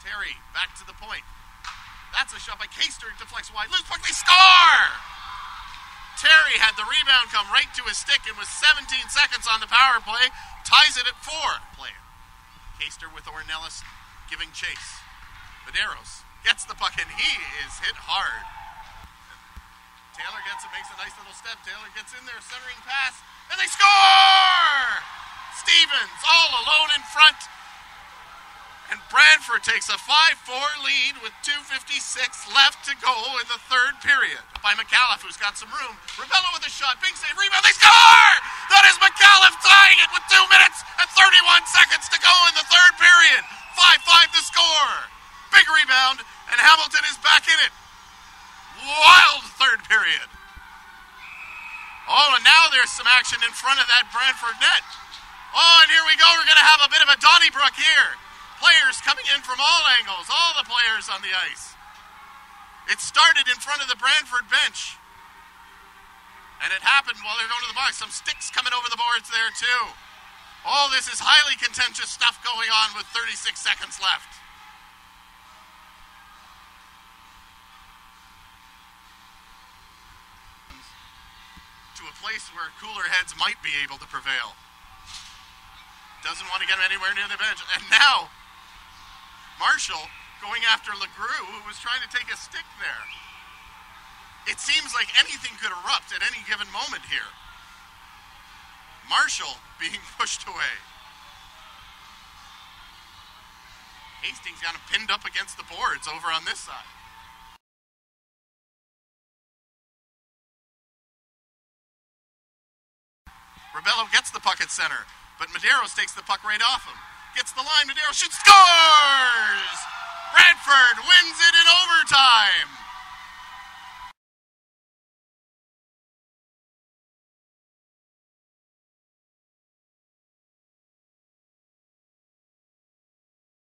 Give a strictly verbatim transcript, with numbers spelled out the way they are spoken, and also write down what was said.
Terry, back to the point. That's a shot by Kaster, deflects wide, loose puck, they score! Terry had the rebound come right to his stick, and with seventeen seconds on the power play, ties it at four. Player. Kaster with Ornelas giving chase. Medeiros gets the puck, and he is hit hard. Taylor gets it, makes a nice little step. Taylor gets in there, centering pass, and they score! Stevens all alone in front. And Brantford takes a five four lead with two fifty-six left to go in the third period. By McAuliffe, who's got some room. Rebello with a shot, big save, rebound, they score! That is McAuliffe tying it with two minutes and thirty-one seconds to go in the third period. five five to score. Big rebound, and Hamilton is back in it. Wild third period. Oh, and now there's some action in front of that Brantford net. Oh, and here we go, we're going to have a bit of a Donnybrook here. Players coming in from all angles, all the players on the ice. It started in front of the Brantford bench. And it happened while they're going to the box. Some sticks coming over the boards there too. All this is highly contentious stuff going on with thirty-six seconds left. To a place where cooler heads might be able to prevail. Doesn't want to get him anywhere near the bench. And now Marshall going after LeGroux, who was trying to take a stick there. It seems like anything could erupt at any given moment here. Marshall being pushed away. Hastings got him pinned up against the boards over on this side. Rebello gets the puck at center, but Medeiros takes the puck right off him. Gets the line, Medeiros shoots, scores! Brantford wins it in overtime!